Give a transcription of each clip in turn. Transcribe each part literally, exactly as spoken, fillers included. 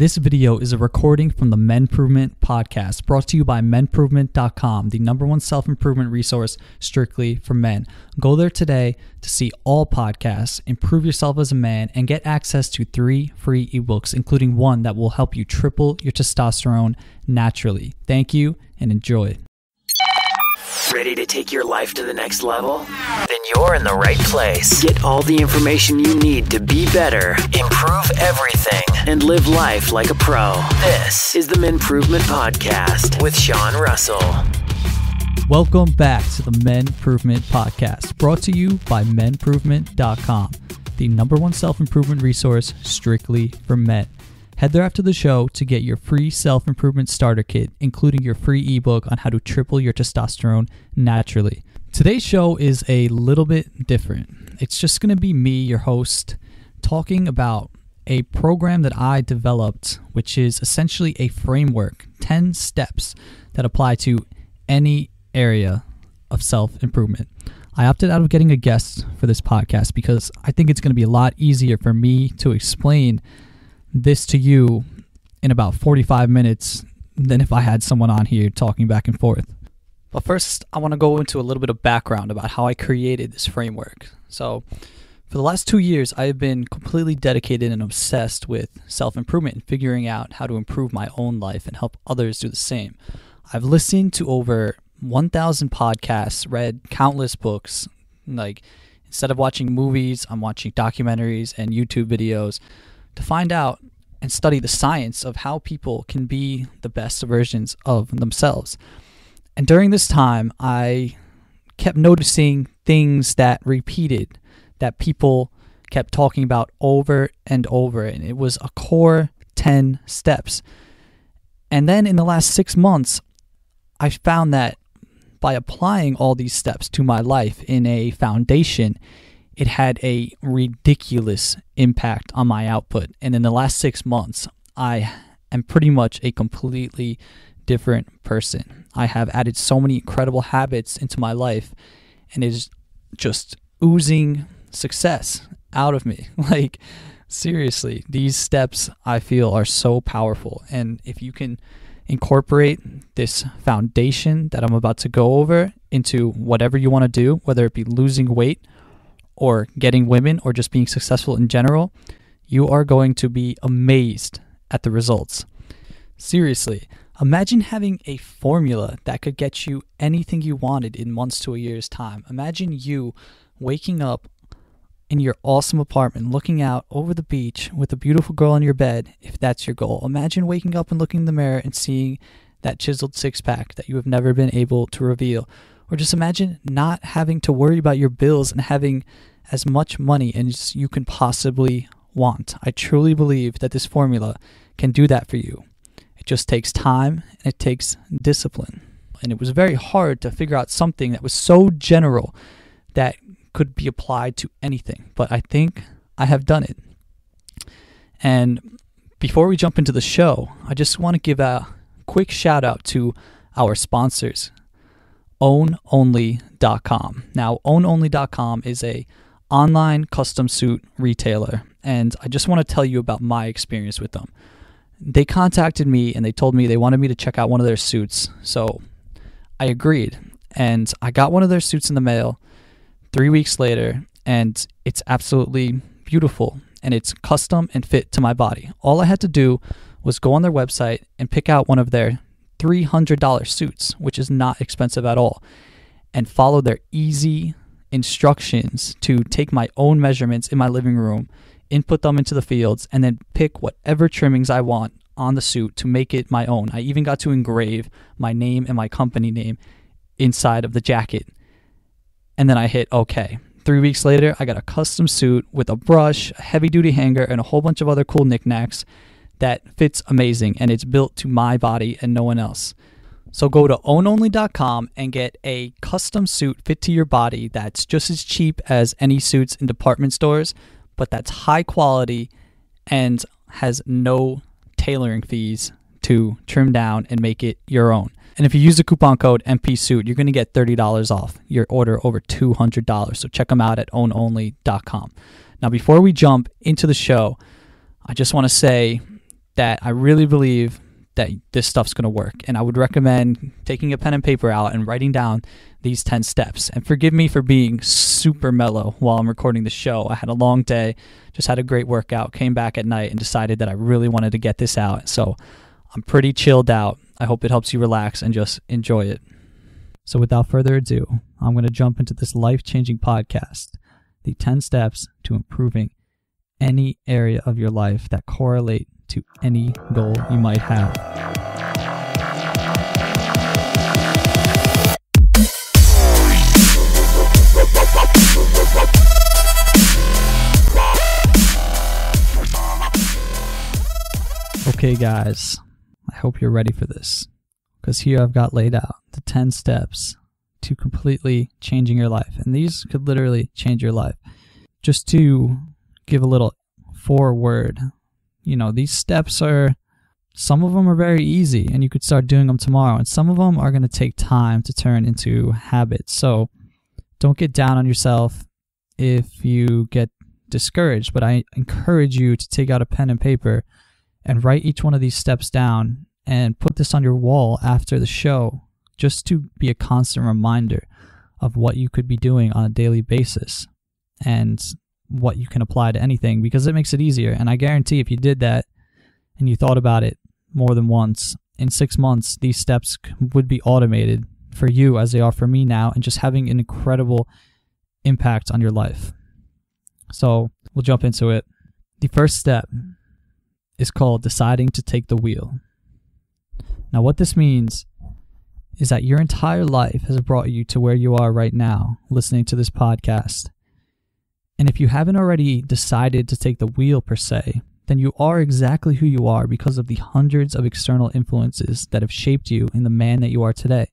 This video is a recording from the MenProvement Podcast, brought to you by men provement dot com, the number one self-improvement resource strictly for men. Go there today to see all podcasts, improve yourself as a man, and get access to three free ebooks, including one that will help you triple your testosterone naturally. Thank you and enjoy. Ready to take your life to the next level? Then you're in the right place. Get all the information you need to be better, improve everything, and live life like a pro. This is the MenProvement Podcast with Sean Russell. Welcome back to the MenProvement Podcast, brought to you by men provement dot com, the number one self-improvement resource strictly for men. Head there after the show to get your free self-improvement starter kit, including your free ebook on how to triple your testosterone naturally. Today's show is a little bit different. It's just going to be me, your host, talking about a program that I developed, which is essentially a framework, ten steps that apply to any area of self-improvement. I opted out of getting a guest for this podcast because I think it's going to be a lot easier for me to explain this to you in about forty-five minutes than if I had someone on here talking back and forth. But first, I want to go into a little bit of background about how I created this framework. So for the last two years, I have been completely dedicated and obsessed with self-improvement and figuring out how to improve my own life and help others do the same. I've listened to over one thousand podcasts, read countless books. Like, instead of watching movies, I'm watching documentaries and YouTube videos to find out and study the science of how people can be the best versions of themselves. And during this time, I kept noticing things that repeated, that people kept talking about over and over, and it was a core ten steps. And then in the last six months, I found that by applying all these steps to my life in a foundation, it had a ridiculous impact on my output. And in the last six months, I am pretty much a completely different person. I have added so many incredible habits into my life, and it is just oozing success out of me. Like, seriously, these steps I feel are so powerful. And if you can incorporate this foundation that I'm about to go over into whatever you want to do, whether it be losing weight or getting women, or just being successful in general, you are going to be amazed at the results. Seriously, imagine having a formula that could get you anything you wanted in months to a year's time. Imagine you waking up in your awesome apartment, looking out over the beach with a beautiful girl in your bed, if that's your goal. Imagine waking up and looking in the mirror and seeing that chiseled six-pack that you have never been able to reveal. Or just imagine not having to worry about your bills and having as much money as you can possibly want. I truly believe that this formula can do that for you. It just takes time and it takes discipline. And it was very hard to figure out something that was so general that could be applied to anything. But I think I have done it. And before we jump into the show, I just want to give a quick shout out to our sponsors, own only dot com. Now, own only dot com is a online custom suit retailer, and I just want to tell you about my experience with them. They contacted me and they told me they wanted me to check out one of their suits, so I agreed, and I got one of their suits in the mail three weeks later, and it's absolutely beautiful, and it's custom and fit to my body. All I had to do was go on their website and pick out one of their three hundred dollar suits, which is not expensive at all, and follow their easy instructions to take my own measurements in my living room, input them into the fields, and then pick whatever trimmings I want on the suit to make it my own. I even got to engrave my name and my company name inside of the jacket, and then I hit okay. Three weeks later, I got a custom suit with a brush, a heavy-duty hanger, and a whole bunch of other cool knickknacks that fits amazing, and it's built to my body and no one else. So go to own only dot com and get a custom suit fit to your body that's just as cheap as any suits in department stores, but that's high quality and has no tailoring fees to trim down and make it your own. And if you use the coupon code M P suit, you're going to get thirty dollars off your order over two hundred dollars. So check them out at own only dot com. Now, before we jump into the show, I just want to say that I really believe that this stuff's going to work. And I would recommend taking a pen and paper out and writing down these ten steps. And forgive me for being super mellow while I'm recording the show. I had a long day, just had a great workout, came back at night and decided that I really wanted to get this out. So I'm pretty chilled out. I hope it helps you relax and just enjoy it. So without further ado, I'm going to jump into this life-changing podcast, the ten steps to improving any area of your life that correlate to any goal you might have. Okay guys, I hope you're ready for this, because here I've got laid out the ten steps to completely changing your life, and these could literally change your life. Just to give a little forward, you know, these steps are, some of them are very easy and you could start doing them tomorrow, and some of them are going to take time to turn into habits. So don't get down on yourself if you get discouraged, but I encourage you to take out a pen and paper and write each one of these steps down and put this on your wall after the show, just to be a constant reminder of what you could be doing on a daily basis and what you can apply to anything, because it makes it easier. And I guarantee if you did that and you thought about it more than once, in six months, these steps would be automated for you as they are for me now, and just having an incredible impact on your life. So we'll jump into it. The first step is called deciding to take the wheel. Now what this means is that your entire life has brought you to where you are right now, listening to this podcast. And if you haven't already decided to take the wheel per se, then you are exactly who you are because of the hundreds of external influences that have shaped you in the man that you are today.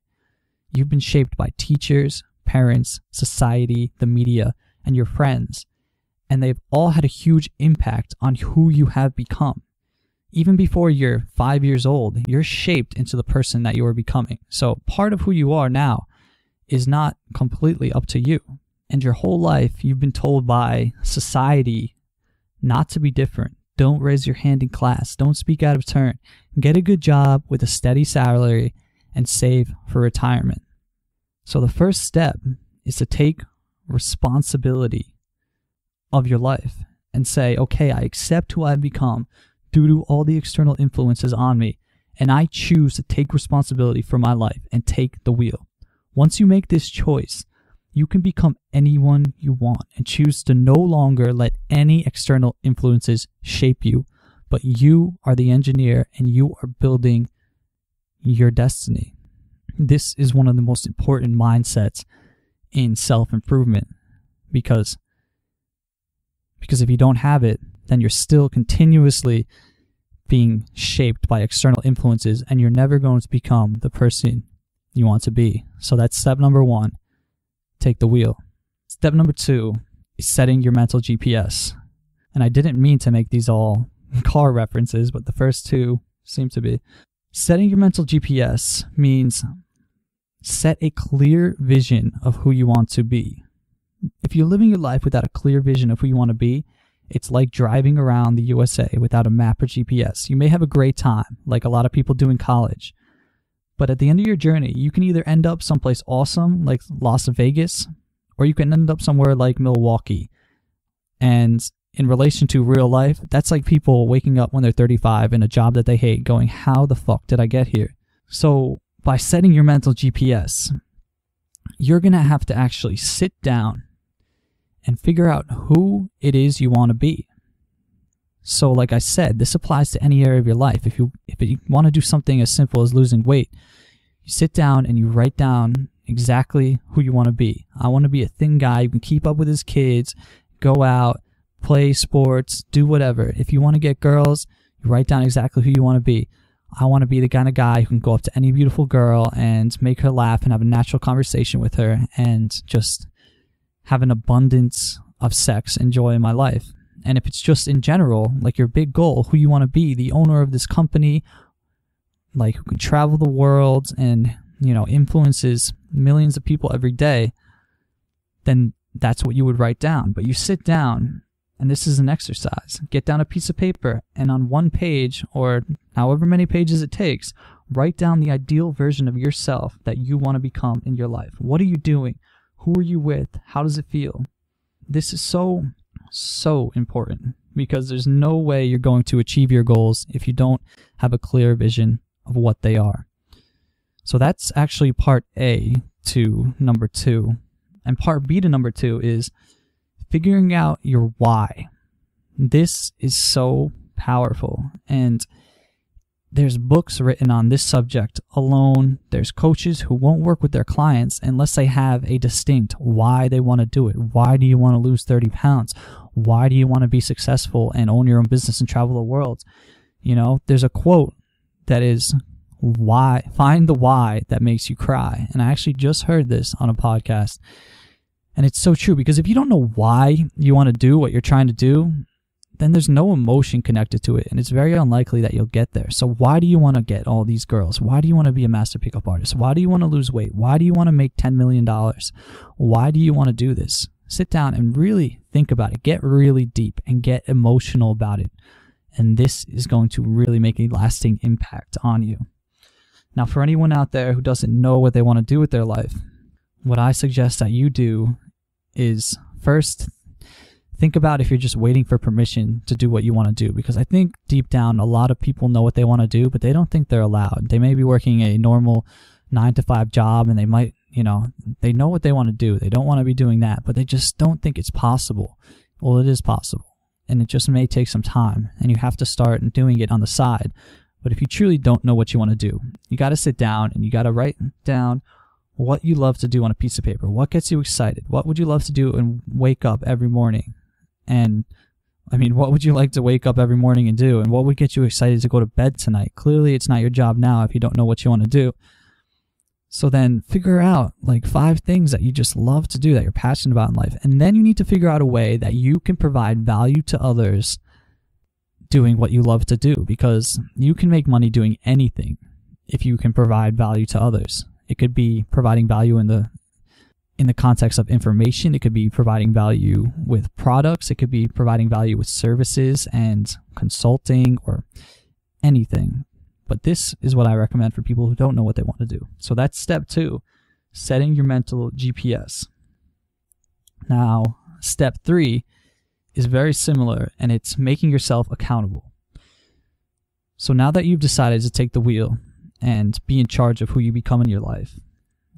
You've been shaped by teachers, parents, society, the media, and your friends. And they've all had a huge impact on who you have become. Even before you're five years old, you're shaped into the person that you are becoming. So part of who you are now is not completely up to you. And your whole life, you've been told by society not to be different. Don't raise your hand in class. Don't speak out of turn. Get a good job with a steady salary and save for retirement. So the first step is to take responsibility of your life and say, okay, I accept who I've become due to all the external influences on me, and I choose to take responsibility for my life and take the wheel. Once you make this choice, you can become anyone you want and choose to no longer let any external influences shape you, but you are the engineer and you are building your destiny. This is one of the most important mindsets in self-improvement, because, because if you don't have it, then you're still continuously being shaped by external influences and you're never going to become the person you want to be. So that's step number one. Take the wheel. Step number two is setting your mental G P S. And I didn't mean to make these all car references, but the first two seem to be. Setting your mental G P S means set a clear vision of who you want to be. If you're living your life without a clear vision of who you want to be, it's like driving around the U S A without a map or G P S. You may have a great time, like a lot of people do in college. But at the end of your journey, you can either end up someplace awesome like Las Vegas, or you can end up somewhere like Milwaukee. And in relation to real life, that's like people waking up when they're thirty-five in a job that they hate going, how the fuck did I get here? So by setting your mental G P S, you're going to have to actually sit down and figure out who it is you want to be. So like I said, this applies to any area of your life. If you if you want to do something as simple as losing weight, you sit down and you write down exactly who you want to be. I want to be a thin guy who can keep up with his kids, go out, play sports, do whatever. If you want to get girls, you write down exactly who you want to be. I want to be the kind of guy who can go up to any beautiful girl and make her laugh and have a natural conversation with her and just have an abundance of sex and joy in my life. And if it's just in general, like your big goal, who you want to be, the owner of this company, like who can travel the world and, you know, influences millions of people every day, then that's what you would write down. But you sit down And this is an exercise. Get down a piece of paper and on one page, or however many pages it takes, write down the ideal version of yourself that you want to become in your life. What are you doing? Who are you with? How does it feel? This is so, so important, because there's no way you're going to achieve your goals if you don't have a clear vision of what they are. So that's actually part A to number two. And part B to number two is figuring out your why. This is so powerful, and there's books written on this subject alone. There's coaches who won't work with their clients unless they have a distinct why they want to do it. Why do you want to lose thirty pounds? Why do you want to be successful and own your own business and travel the world? You know, there's a quote that is, why, find the why that makes you cry. And I actually just heard this on a podcast. And it's so true, because if you don't know why you want to do what you're trying to do, then there's no emotion connected to it, and it's very unlikely that you'll get there. So why do you want to get all these girls? Why do you want to be a master pickup artist? Why do you want to lose weight? Why do you want to make ten million dollars? Why do you want to do this? Sit down and really think about it. Get really deep and get emotional about it. And this is going to really make a lasting impact on you. Now, for anyone out there who doesn't know what they want to do with their life, what I suggest that you do is first think about if you're just waiting for permission to do what you want to do, because I think deep down a lot of people know what they want to do, but they don't think they're allowed. They may be working a normal nine to five job, and they might, you know, they know what they want to do. They don't want to be doing that, but they just don't think it's possible. Well, it is possible, and it just may take some time, and you have to start doing it on the side. But if you truly don't know what you want to do, you got to sit down and you got to write down what you love to do on a piece of paper. What gets you excited? What would you love to do and wake up every morning? And, I mean, what would you like to wake up every morning and do? And what would get you excited to go to bed tonight? Clearly, it's not your job now if you don't know what you want to do. So then figure out, like, five things that you just love to do, that you're passionate about in life. And then you need to figure out a way that you can provide value to others doing what you love to do, because you can make money doing anything if you can provide value to others. It could be providing value in the in the context of information. It could be providing value with products. It could be providing value with services and consulting, or anything. But this is what I recommend for people who don't know what they want to do. So that's step two, setting your mental G P S. Now, step three is very similar, and it's making yourself accountable. So now that you've decided to take the wheel and be in charge of who you become in your life,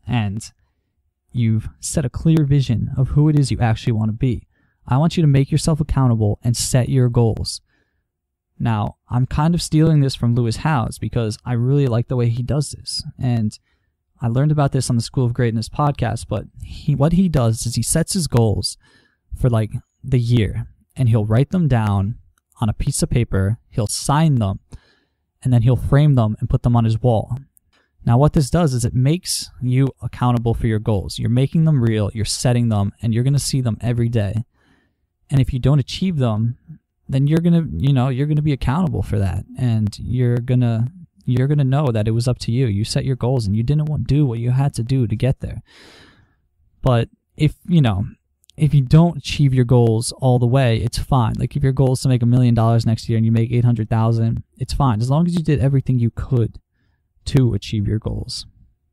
and you've set a clear vision of who it is you actually want to be, I want you to make yourself accountable and set your goals. Now, I'm kind of stealing this from Lewis Howes, because I really like the way he does this. And I learned about this on the School of Greatness podcast, but he, what he does is he sets his goals for like the year, and he'll write them down on a piece of paper, he'll sign them, and then he'll frame them and put them on his wall. Now, what this does is it makes you accountable for your goals. You're making them real, you're setting them, and you're going to see them every day. And if you don't achieve them, then you're going to, you know, you're going to be accountable for that. And you're going to you're going to know that it was up to you. You set your goals and you didn't want to do what you had to do to get there. But if, you know, if you don't achieve your goals all the way, it's fine. Like, if your goal is to make a million dollars next year and you make eight hundred thousand, it's fine, as long as you did everything you could to achieve your goals.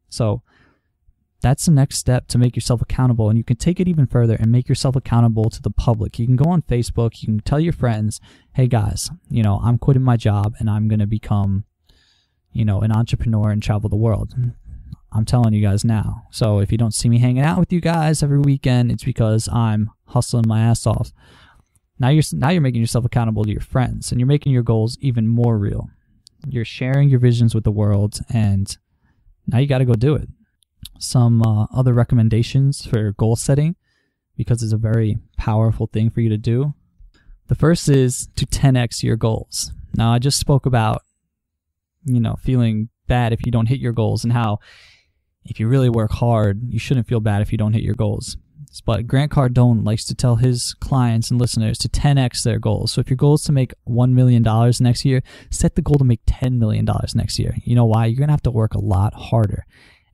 So that's the next step, to make yourself accountable. And you can take it even further and make yourself accountable to the public. You can go on Facebook, you can tell your friends, hey guys, you know, I'm quitting my job and I'm going to become, you know, an entrepreneur and travel the world. I'm telling you guys now. So if you don't see me hanging out with you guys every weekend, it's because I'm hustling my ass off. Now you're, now you're making yourself accountable to your friends, and you're making your goals even more real. You're sharing your visions with the world, and now you got to go do it. Some uh, other recommendations for goal setting, because it's a very powerful thing for you to do. The first is to ten X your goals. Now, I just spoke about, you know, feeling bad if you don't hit your goals, and how if you really work hard, you shouldn't feel bad if you don't hit your goals. But Grant Cardone likes to tell his clients and listeners to ten X their goals. So if your goal is to make one million dollars next year, set the goal to make ten million dollars next year. You know why? You're going to have to work a lot harder,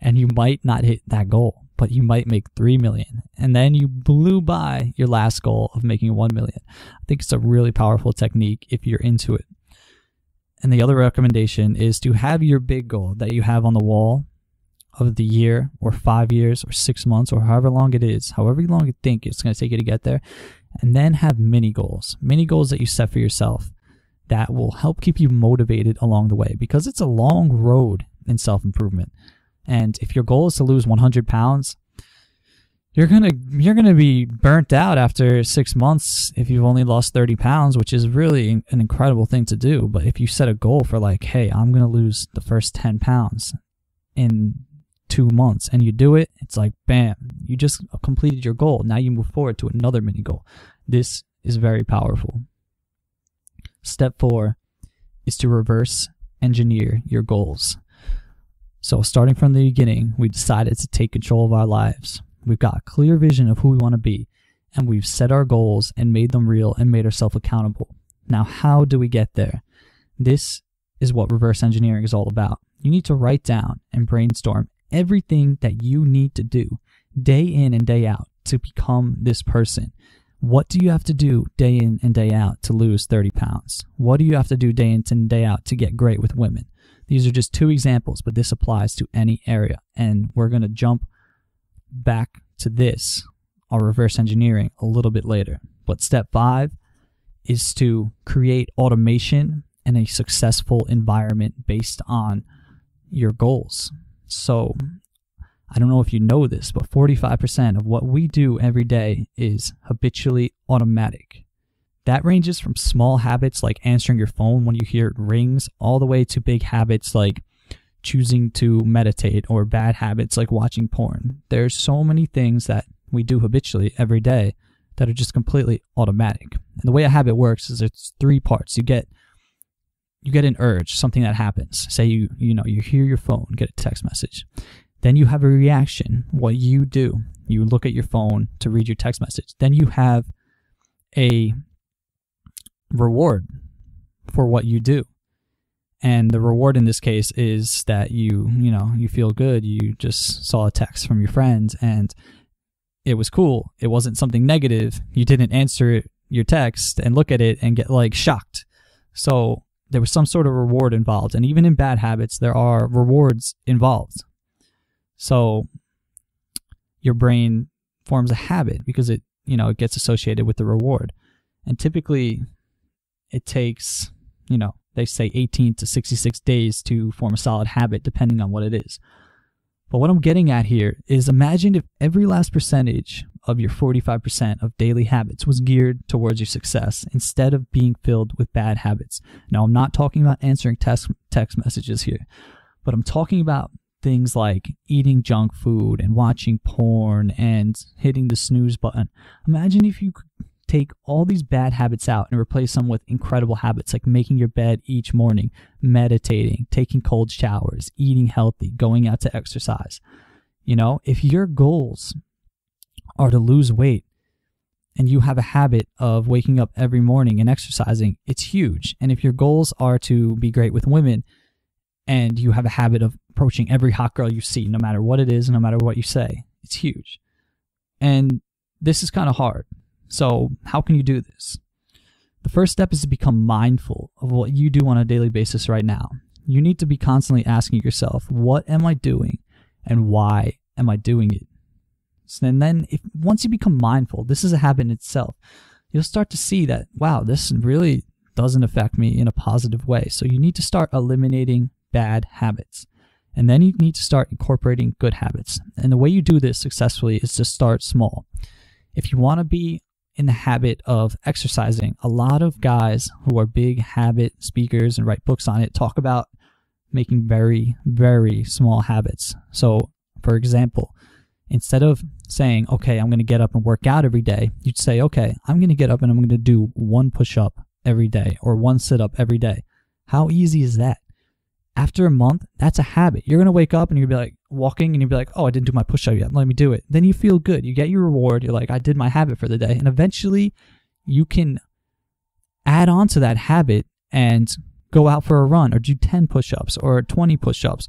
and you might not hit that goal. but you might make three million dollars. And then you blew by your last goal of making one million dollars. I think it's a really powerful technique if you're into it. And the other recommendation is to have your big goal that you have on the wall of the year or five years or six months or however long it is, however long you think it's going to take you to get there. And then have mini goals, mini goals that you set for yourself that will help keep you motivated along the way, because it's a long road in self-improvement. And if your goal is to lose one hundred pounds, you're going to you're going to be burnt out after six months if you've only lost thirty pounds, which is really an incredible thing to do. But if you set a goal for like, hey, I'm going to lose the first ten pounds in two months and you do it, it's like, bam, you just completed your goal. Now you move forward to another mini goal. This is very powerful. Step four is to reverse engineer your goals. So starting from the beginning, we decided to take control of our lives. We've got a clear vision of who we want to be, and we've set our goals and made them real and made ourselves accountable. Now, how do we get there? This is what reverse engineering is all about. You need to write down and brainstorm everything that you need to do day in and day out to become this person. What do you have to do day in and day out to lose thirty pounds? What do you have to do day in and day out to get great with women? These are just two examples, but this applies to any area. And we're going to jump back to this, our reverse engineering, a little bit later. But step five is to create automation and a successful environment based on your goals. So I don't know if you know this, but forty-five percent of what we do every day is habitually automatic. That ranges from small habits like answering your phone when you hear it rings, all the way to big habits like choosing to meditate or bad habits like watching porn. There's so many things that we do habitually every day that are just completely automatic. And the way a habit works is it's three parts. You get you get an urge, something that happens. Say you you know you hear your phone, get a text message. Then you have a reaction, what you do. You look at your phone to read your text message. Then you have a reward for what you do. And the reward in this case is that you, you know, you feel good. You just saw a text from your friend and it was cool. It wasn't something negative. You didn't answer your text and look at it and get like shocked. So there was some sort of reward involved. And even in bad habits, there are rewards involved. So your brain forms a habit because it, you know, it gets associated with the reward. And typically it takes, you know, they say eighteen to sixty-six days to form a solid habit depending on what it is. But what I'm getting at here is imagine if every last percentage of your forty-five percent of daily habits was geared towards your success instead of being filled with bad habits. Now, I'm not talking about answering text, text messages here, but I'm talking about things like eating junk food and watching porn and hitting the snooze button. Imagine if you could take all these bad habits out and replace them with incredible habits like making your bed each morning, meditating, taking cold showers, eating healthy, going out to exercise. You know, if your goals are to lose weight and you have a habit of waking up every morning and exercising, it's huge. And if your goals are to be great with women and you have a habit of approaching every hot girl you see, no matter what it is, no matter what you say, it's huge. And this is kind of hard. So how can you do this? The first step is to become mindful of what you do on a daily basis right now. You need to be constantly asking yourself, what am I doing and why am I doing it? And then if once you become mindful, this is a habit in itself, you'll start to see that, wow, this really doesn't affect me in a positive way. So you need to start eliminating bad habits. And then you need to start incorporating good habits. And the way you do this successfully is to start small. If you want to be in the habit of exercising, a lot of guys who are big habit speakers and write books on it talk about making very, very small habits. So, for example, instead of saying, okay, I'm going to get up and work out every day, you'd say, okay, I'm going to get up and I'm going to do one push-up every day or one sit-up every day. How easy is that? After a month, that's a habit. You're going to wake up and you'll be like walking and you'll be like, oh, I didn't do my push-up yet. Let me do it. Then you feel good. You get your reward. You're like, I did my habit for the day. And eventually you can add on to that habit and go out for a run or do ten push-ups or twenty push-ups.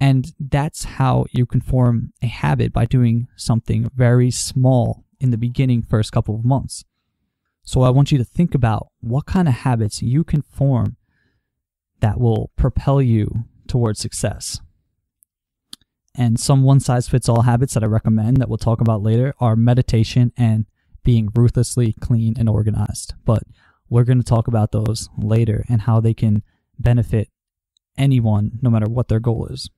And that's how you can form a habit, by doing something very small in the beginning, first couple of months. So I want you to think about what kind of habits you can form that will propel you towards success. And some one-size-fits-all habits that I recommend, that we'll talk about later, are meditation and being ruthlessly clean and organized. But we're going to talk about those later and how they can benefit anyone, no matter what their goal is.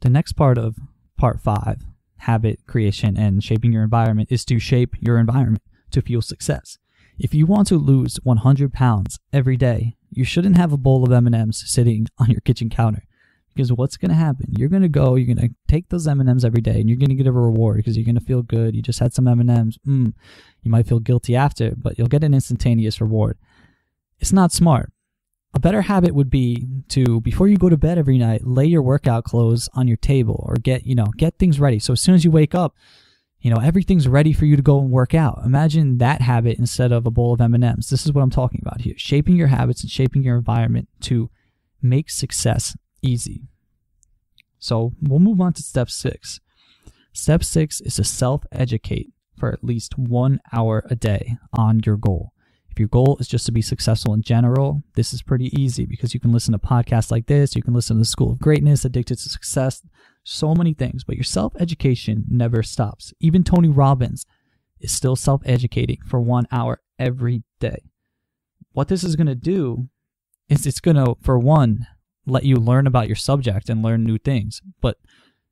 The next part of part five, habit creation and shaping your environment, is to shape your environment to fuel success. If you want to lose one hundred pounds every day, you shouldn't have a bowl of M and M's sitting on your kitchen counter, because what's going to happen? You're going to go, you're going to take those M and M's every day, and you're going to get a reward because you're going to feel good. You just had some M and M's. Mm, you might feel guilty after, but you'll get an instantaneous reward. It's not smart. A better habit would be to, before you go to bed every night, lay your workout clothes on your table, or get, you know, get things ready. So as soon as you wake up, you know, everything's ready for you to go and work out. Imagine that habit instead of a bowl of M and M's. This is what I'm talking about here. Shaping your habits and shaping your environment to make success easy. So we'll move on to step six. Step six is to self-educate for at least one hour a day on your goal. If your goal is just to be successful in general, this is pretty easy because you can listen to podcasts like this. You can listen to the School of Greatness, Addicted to Success, so many things. But your self-education never stops. Even Tony Robbins is still self-educating for one hour every day. What this is going to do is it's going to, for one, let you learn about your subject and learn new things. But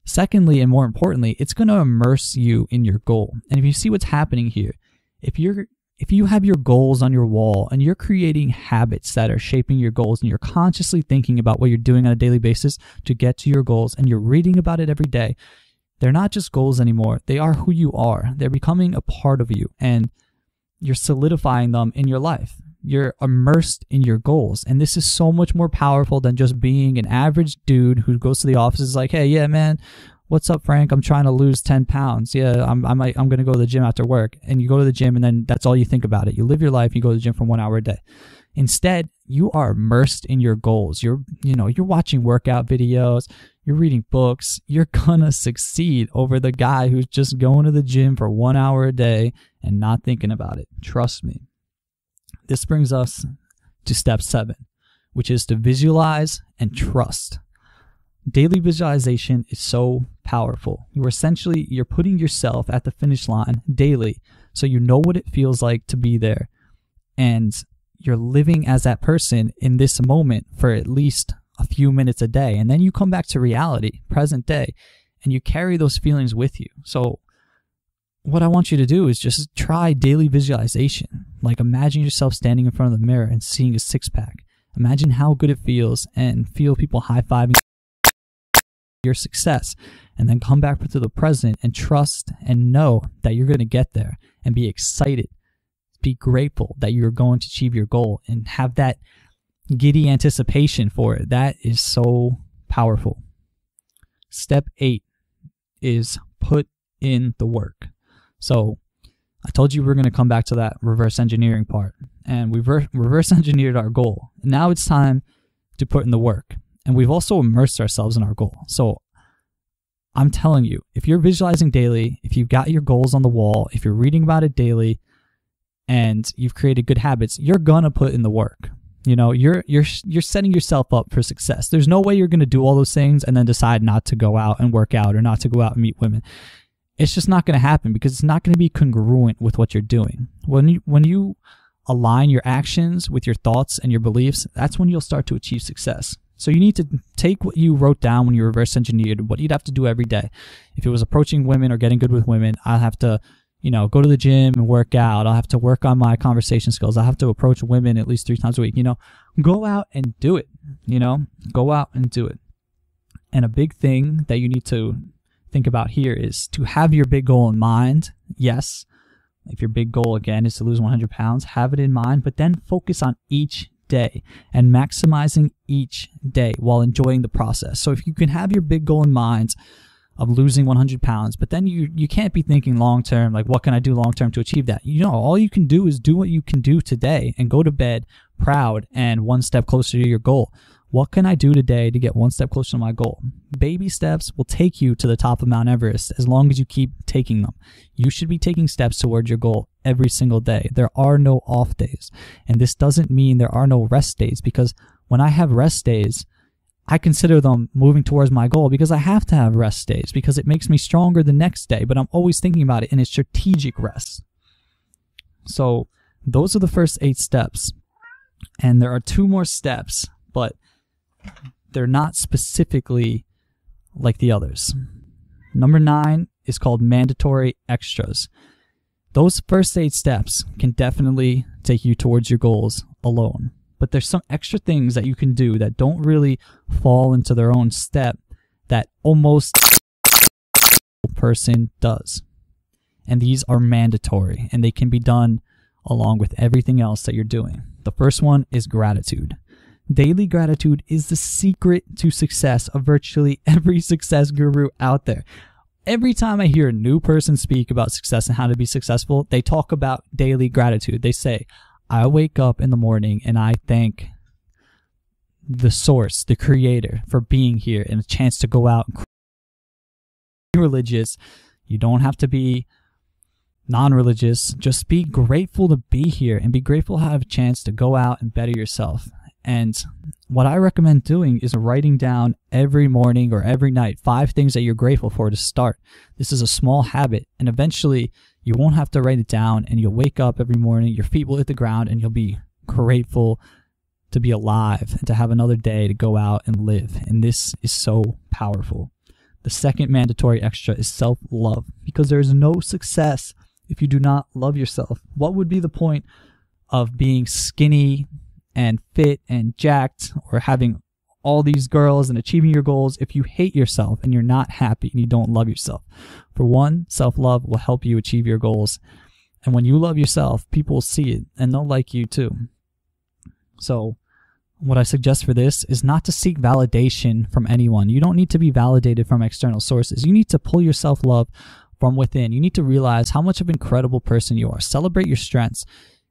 secondly, and more importantly, it's going to immerse you in your goal. And if you see what's happening here, if you're If you have your goals on your wall and you're creating habits that are shaping your goals, and you're consciously thinking about what you're doing on a daily basis to get to your goals, and you're reading about it every day, they're not just goals anymore. They are who you are. They're becoming a part of you, and you're solidifying them in your life. You're immersed in your goals, and this is so much more powerful than just being an average dude who goes to the office and is like, hey, yeah, man, what's up, Frank? I'm trying to lose ten pounds. Yeah, I'm I'm, I'm going to go to the gym after work. And you go to the gym, and then that's all you think about it. You live your life. You go to the gym for one hour a day. Instead, you are immersed in your goals. You're, you know, you're watching workout videos. You're reading books. You're going to succeed over the guy who's just going to the gym for one hour a day and not thinking about it. Trust me. This brings us to step seven, which is to visualize and trust. Daily visualization is so powerful. You're essentially, you're putting yourself at the finish line daily, so you know what it feels like to be there. And you're living as that person in this moment for at least a few minutes a day. And then you come back to reality, present day, and you carry those feelings with you. So what I want you to do is just try daily visualization. Like, imagine yourself standing in front of the mirror and seeing a six-pack. Imagine how good it feels, and feel people high-fiving your success, and then come back to the present and trust and know that you're going to get there, and be excited, be grateful that you're going to achieve your goal, and have that giddy anticipation for it. That is so powerful. Step eight is put in the work. So I told you we we're going to come back to that reverse engineering part, and we reverse engineered our goal. Now it's time to put in the work. And we've also immersed ourselves in our goal. So I'm telling you, if you're visualizing daily, if you've got your goals on the wall, if you're reading about it daily, and you've created good habits, you're gonna put in the work. You know, you're you're you're setting yourself up for success. There's no way you're gonna do all those things and then decide not to go out and work out, or not to go out and meet women. It's just not gonna happen, because it's not gonna be congruent with what you're doing. When you when you align your actions with your thoughts and your beliefs, that's when you'll start to achieve success. So you need to take what you wrote down when you reverse engineered, what you'd have to do every day. If it was approaching women or getting good with women, I'll have to, you know, go to the gym and work out. I'll have to work on my conversation skills. I'll have to approach women at least three times a week. You know, go out and do it. You know, go out and do it. And a big thing that you need to think about here is to have your big goal in mind. Yes, if your big goal, again, is to lose one hundred pounds, have it in mind, but then focus on each day and maximizing each day while enjoying the process. So if you can have your big goal in mind of losing one hundred pounds, but then you you can't be thinking long term, like, what can I do long term to achieve that? You know, all you can do is do what you can do today, and go to bed proud and one step closer to your goal. What can I do today to get one step closer to my goal? Baby steps will take you to the top of Mount Everest as long as you keep taking them. You should be taking steps toward your goal every single day. There are no off days. And this doesn't mean there are no rest days, because when I have rest days, I consider them moving towards my goal, because I have to have rest days because it makes me stronger the next day. But I'm always thinking about it, and it's strategic rest. So those are the first eight steps. And there are two more steps, but they're not specifically like the others. Number nine is called mandatory extras. Those first eight steps can definitely take you towards your goals alone, but there's some extra things that you can do that don't really fall into their own step that almost every person does. And these are mandatory, and they can be done along with everything else that you're doing. The first one is gratitude. Daily gratitude is the secret to success of virtually every success guru out there. Every time I hear a new person speak about success and how to be successful, they talk about daily gratitude. They say, I wake up in the morning and I thank the source, the creator, for being here and a chance to go out and be religious. You don't have to be non-religious. Just be grateful to be here and be grateful to have a chance to go out and better yourself. And what I recommend doing is writing down every morning or every night five things that you're grateful for to start. This is a small habit, and eventually you won't have to write it down, and you'll wake up every morning, your feet will hit the ground, and you'll be grateful to be alive and to have another day to go out and live. And this is so powerful. The second mandatory extra is self-love, because there is no success if you do not love yourself. What would be the point of being skinny and fit and jacked, or having all these girls and achieving your goals, if you hate yourself and you're not happy and you don't love yourself? For one, self-love will help you achieve your goals. And when you love yourself, people will see it and they'll like you too. So what I suggest for this is not to seek validation from anyone. You don't need to be validated from external sources. You need to pull your self-love from within. You need to realize how much of an incredible person you are. Celebrate your strengths.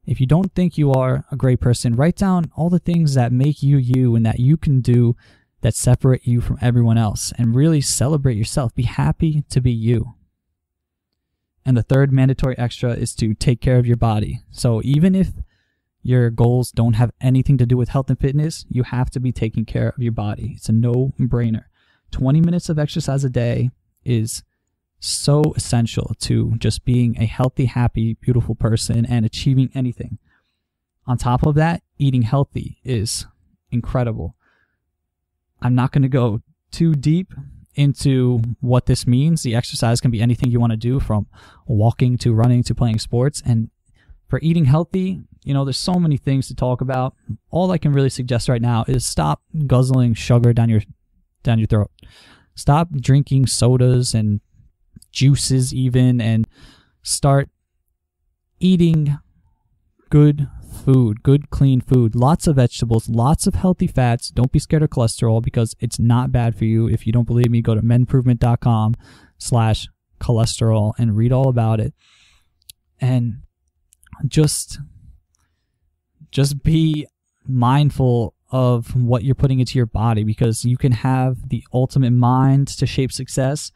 If you don't think you are a great person, write down all the things that make you you and that you can do that separate you from everyone else, and really celebrate yourself. Be happy to be you. And the third mandatory extra is to take care of your body. So even if your goals don't have anything to do with health and fitness, you have to be taking care of your body. It's a no-brainer. twenty minutes of exercise a day is so essential to just being a healthy, happy, beautiful person and achieving anything. On top of that, eating healthy is incredible. I'm not going to go too deep into what this means. The exercise can be anything you want to do, from walking to running to playing sports. And for eating healthy, you know, there's so many things to talk about. All I can really suggest right now is stop guzzling sugar down your down your throat. Stop drinking sodas and juices even, and start eating good food, good clean food, lots of vegetables, lots of healthy fats. Don't be scared of cholesterol, because it's not bad for you. If you don't believe me, go to menprovement dot com slash cholesterol and read all about it. And just just be mindful of what you're putting into your body, because you can have the ultimate mind to shape success,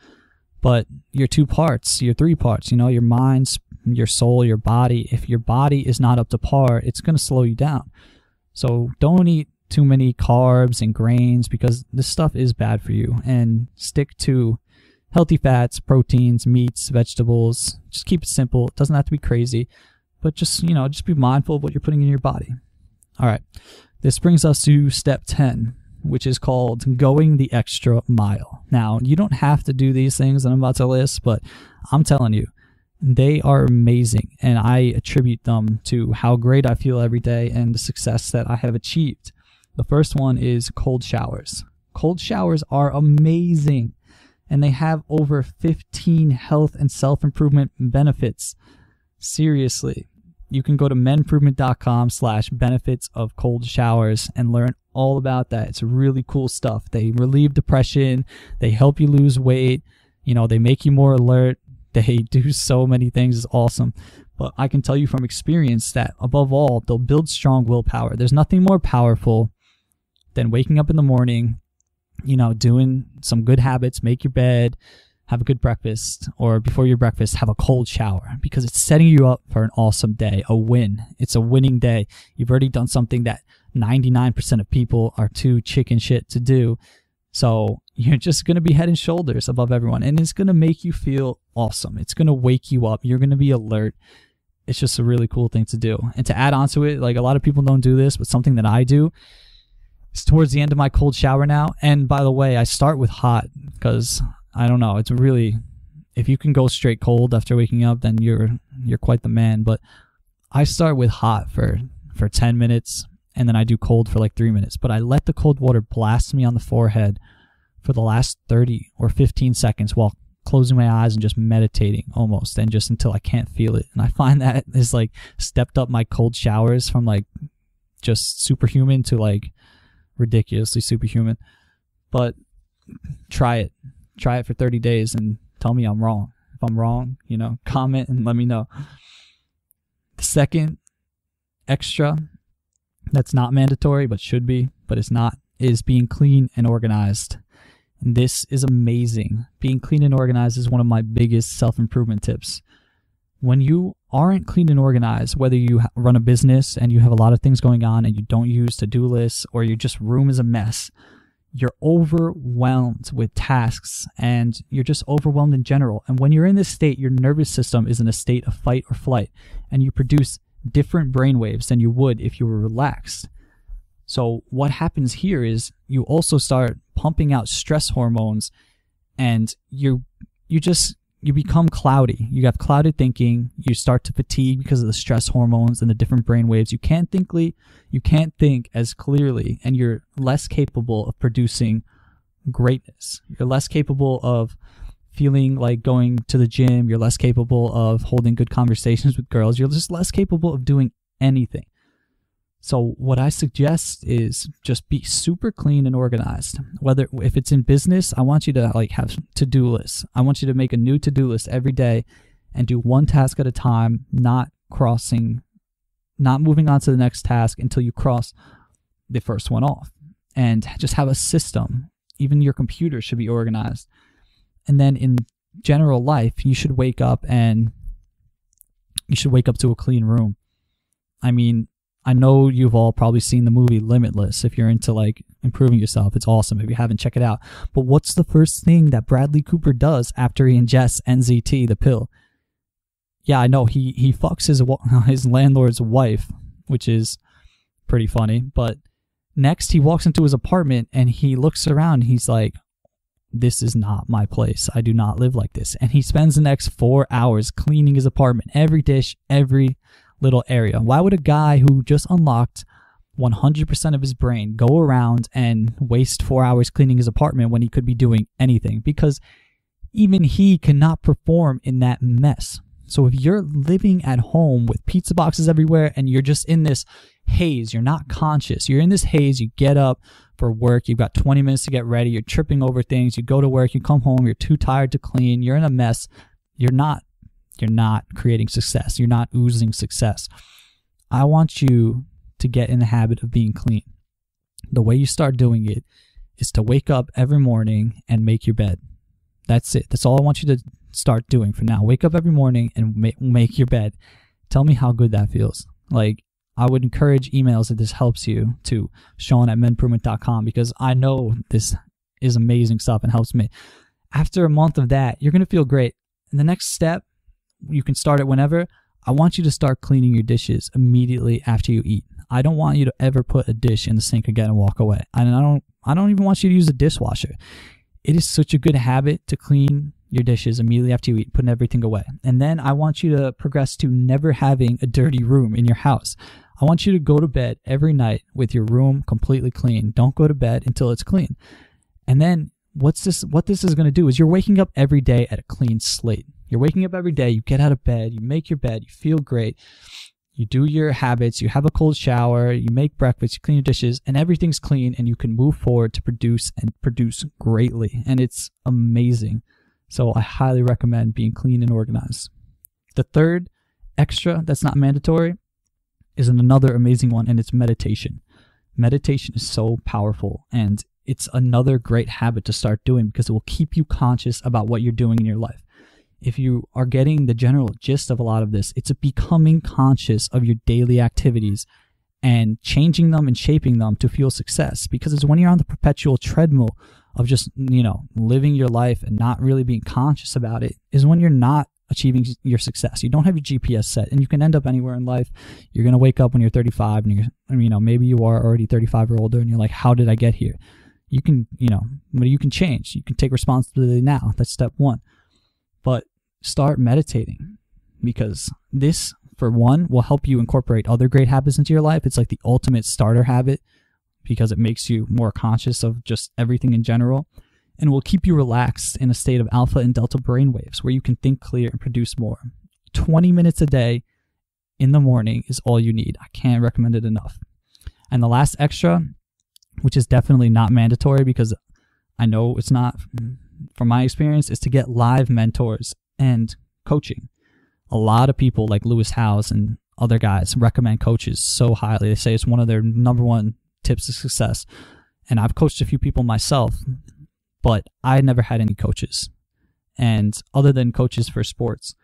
but your two parts, your three parts, you know, your mind, your soul, your body, if your body is not up to par, it's going to slow you down. So don't eat too many carbs and grains, because this stuff is bad for you. And stick to healthy fats, proteins, meats, vegetables. Just keep it simple. It doesn't have to be crazy, but just, you know, just be mindful of what you're putting in your body. All right. This brings us to step ten, which is called going the extra mile. Now, you don't have to do these things that I'm about to list, but I'm telling you, they are amazing, and I attribute them to how great I feel every day and the success that I have achieved. The first one is cold showers. Cold showers are amazing, and they have over fifteen health and self-improvement benefits. Seriously. You can go to menprovement dot com slash benefits of cold showers and learn all about that. It's really cool stuff. They relieve depression. They help you lose weight. You know, they make you more alert. They do so many things. It's awesome. But I can tell you from experience that above all, they'll build strong willpower. There's nothing more powerful than waking up in the morning, you know, doing some good habits, make your bed, have a good breakfast, or before your breakfast, have a cold shower, because it's setting you up for an awesome day, a win. It's a winning day. You've already done something that ninety-nine percent of people are too chicken shit to do. So you're just going to be head and shoulders above everyone, and it's going to make you feel awesome. It's going to wake you up. You're going to be alert. It's just a really cool thing to do. And to add on to it, like, a lot of people don't do this, but something that I do, it's towards the end of my cold shower now. And by the way, I start with hot because I don't know. It's really, if you can go straight cold after waking up, then you're you're quite the man. But I start with hot for, for ten minutes, and then I do cold for like three minutes. But I let the cold water blast me on the forehead for the last thirty or fifteen seconds while closing my eyes and just meditating almost, and just until I can't feel it. And I find that it's like stepped up my cold showers from like just superhuman to like ridiculously superhuman. But try it. Try it for thirty days and tell me I'm wrong. If I'm wrong, you know, comment and let me know. The second extra that's not mandatory but should be, but it's not, is being clean and organized. And this is amazing. Being clean and organized is one of my biggest self-improvement tips. When you aren't clean and organized, whether you run a business and you have a lot of things going on and you don't use to-do lists, or your just room is a mess, you're overwhelmed with tasks and you're just overwhelmed in general. And when you're in this state, your nervous system is in a state of fight or flight, and you produce different brainwaves than you would if you were relaxed. So what happens here is you also start pumping out stress hormones, and you you just you become cloudy. You have clouded thinking. You start to fatigue because of the stress hormones and the different brainwaves. You can't think you can't think as clearly, and you're less capable of producing greatness. You're less capable of feeling like going to the gym. You're less capable of holding good conversations with girls. You're just less capable of doing anything. So what I suggest is just be super clean and organized. Whether if it's in business, I want you to like have to-do lists. I want you to make a new to-do list every day and do one task at a time, not crossing, not moving on to the next task until you cross the first one off. And just have a system. Even your computer should be organized. And then in general life, you should wake up and you should wake up to a clean room. I mean, I know you've all probably seen the movie Limitless. If you're into like improving yourself, it's awesome. If you haven't, check it out. But what's the first thing that Bradley Cooper does after he ingests N Z T, the pill? Yeah, I know. He, he fucks his, his landlord's wife, which is pretty funny. But next he walks into his apartment and he looks around. He's like, this is not my place. I do not live like this. And he spends the next four hours cleaning his apartment. Every dish, every little area. Why would a guy who just unlocked one hundred percent of his brain go around and waste four hours cleaning his apartment when he could be doing anything? Because even he cannot perform in that mess. So if you're living at home with pizza boxes everywhere and you're just in this haze, you're not conscious, you're in this haze, you get up for work, you've got twenty minutes to get ready, you're tripping over things, you go to work, you come home, you're too tired to clean, you're in a mess, you're not You're not creating success. You're not oozing success. I want you to get in the habit of being clean. The way you start doing it is to wake up every morning and make your bed. That's it. That's all I want you to start doing for now. Wake up every morning and ma- make your bed. Tell me how good that feels. Like, I would encourage emails if this helps you to Sean at men provement dot com, because I know this is amazing stuff and helps me. After a month of that, you're going to feel great. And the next step, you can start it whenever. I want you to start cleaning your dishes immediately after you eat. I don't want you to ever put a dish in the sink again and walk away. And I don't I don't even want you to use a dishwasher. It is such a good habit to clean your dishes immediately after you eat, putting everything away. And then I want you to progress to never having a dirty room in your house. I want you to go to bed every night with your room completely clean. Don't go to bed until it's clean. And then what's this what this is going to do is you're waking up every day at a clean slate. You're waking up every day, you get out of bed, you make your bed, you feel great, you do your habits, you have a cold shower, you make breakfast, you clean your dishes, and everything's clean, and you can move forward to produce and produce greatly. And it's amazing. So I highly recommend being clean and organized. The third extra that's not mandatory is another amazing one, and it's meditation. Meditation is so powerful, and it's another great habit to start doing because it will keep you conscious about what you're doing in your life. If you are getting the general gist of a lot of this, it's becoming conscious of your daily activities and changing them and shaping them to fuel success, because it's when you're on the perpetual treadmill of just, you know, living your life and not really being conscious about it is when you're not achieving your success. You don't have your G P S set, and you can end up anywhere in life. You're going to wake up when you're thirty-five and you're, you know, maybe you are already thirty-five or older and you're like, how did I get here? You can, you know, but you can change. You can take responsibility now. That's step one. But start meditating, because this, for one, will help you incorporate other great habits into your life. It's like the ultimate starter habit, because it makes you more conscious of just everything in general, and will keep you relaxed in a state of alpha and delta brainwaves where you can think clear and produce more. twenty minutes a day in the morning is all you need. I can't recommend it enough. And the last extra, which is definitely not mandatory because I know it's not from my experience, is to get live mentors and coaching. A lot of people like Lewis Howes and other guys recommend coaches so highly. They say it's one of their number one tips to success. And I've coached a few people myself, but I never had any coaches, and other than coaches for sports,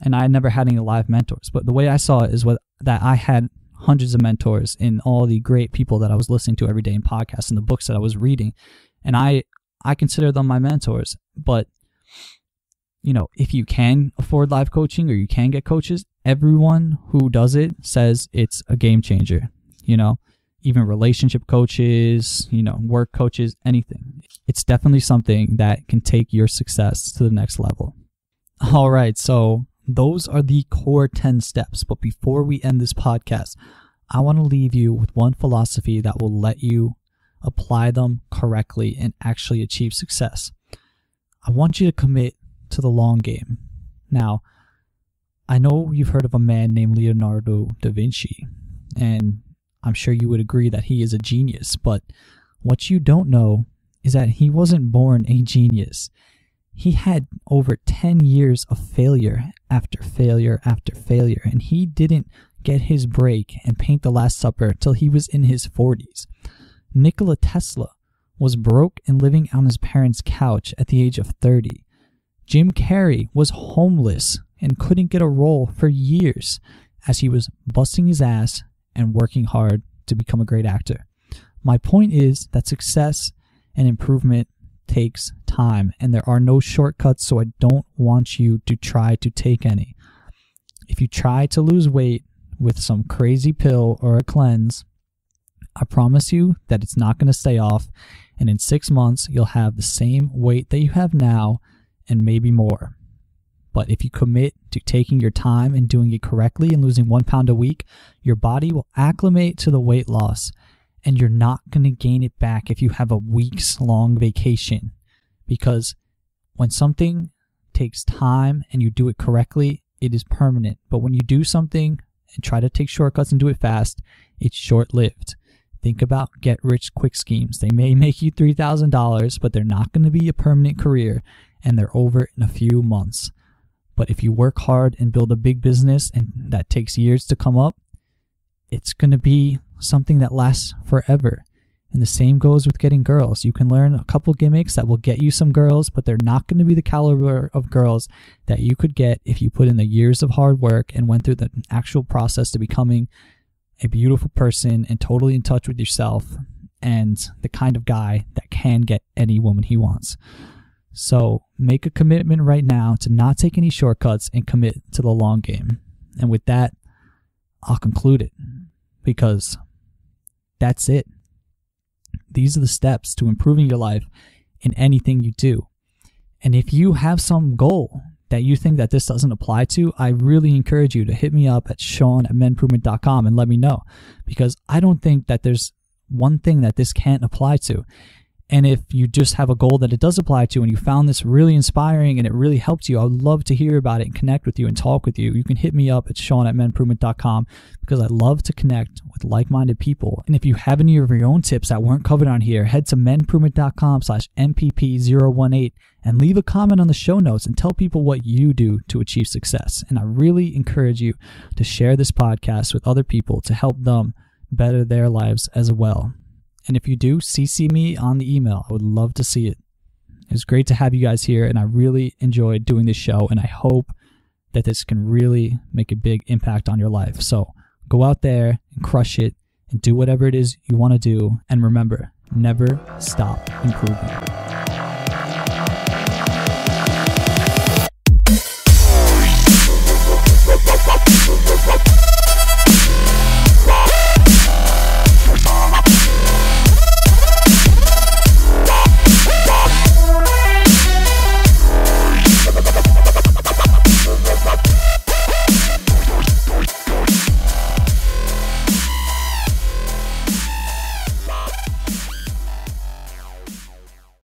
and I never had any live mentors. But the way I saw it is what, that I had hundreds of mentors in all the great people that I was listening to every day in podcasts and the books that I was reading. And I, I consider them my mentors. But, you know, if you can afford live coaching or you can get coaches, everyone who does it says it's a game changer, you know, even relationship coaches, you know, work coaches, anything. It's definitely something that can take your success to the next level. All right, so those are the core ten steps. But before we end this podcast, I want to leave you with one philosophy that will let you apply them correctly and actually achieve success. I want you to commit to the long game. Now, I know you've heard of a man named Leonardo da Vinci, and I'm sure you would agree that he is a genius, but what you don't know is that he wasn't born a genius. He had over ten years of failure after failure after failure, and he didn't get his break and paint the Last Supper till he was in his forties. Nikola Tesla was broke and living on his parents' couch at the age of thirty. Jim Carrey was homeless and couldn't get a role for years as he was busting his ass and working hard to become a great actor. My point is that success and improvement takes time, and there are no shortcuts, so I don't want you to try to take any. If you try to lose weight with some crazy pill or a cleanse, I promise you that it's not going to stay off, and in six months you'll have the same weight that you have now and maybe more. But if you commit to taking your time and doing it correctly and losing one pound a week, your body will acclimate to the weight loss, and you're not going to gain it back if you have a week's long vacation. Because when something takes time and you do it correctly, it is permanent. But when you do something and try to take shortcuts and do it fast, it's short-lived. Think about get-rich-quick schemes. They may make you three thousand dollars, but they're not going to be a permanent career, and they're over in a few months. But if you work hard and build a big business, and that takes years to come up, it's going to be something that lasts forever. And the same goes with getting girls. You can learn a couple gimmicks that will get you some girls, but they're not going to be the caliber of girls that you could get if you put in the years of hard work and went through the actual process to becoming a beautiful person and totally in touch with yourself and the kind of guy that can get any woman he wants. So make a commitment right now to not take any shortcuts and commit to the long game. And with that, I'll conclude it, because that's it. These are the steps to improving your life in anything you do. And if you have some goal that you think that this doesn't apply to, I really encourage you to hit me up at Sean at men provement dot com and let me know, because I don't think that there's one thing that this can't apply to. And if you just have a goal that it does apply to and you found this really inspiring and it really helped you, I would love to hear about it and connect with you and talk with you. You can hit me up at Sean at men provement dot com, because I love to connect with like-minded people. And if you have any of your own tips that weren't covered on here, head to men provement dot com slash M P P zero one eight and leave a comment on the show notes and tell people what you do to achieve success. And I really encourage you to share this podcast with other people to help them better their lives as well. And if you do, C C me on the email. I would love to see it. It was great to have you guys here, and I really enjoyed doing this show, and I hope that this can really make a big impact on your life. So go out there and crush it and do whatever it is you want to do. And remember, never stop improving.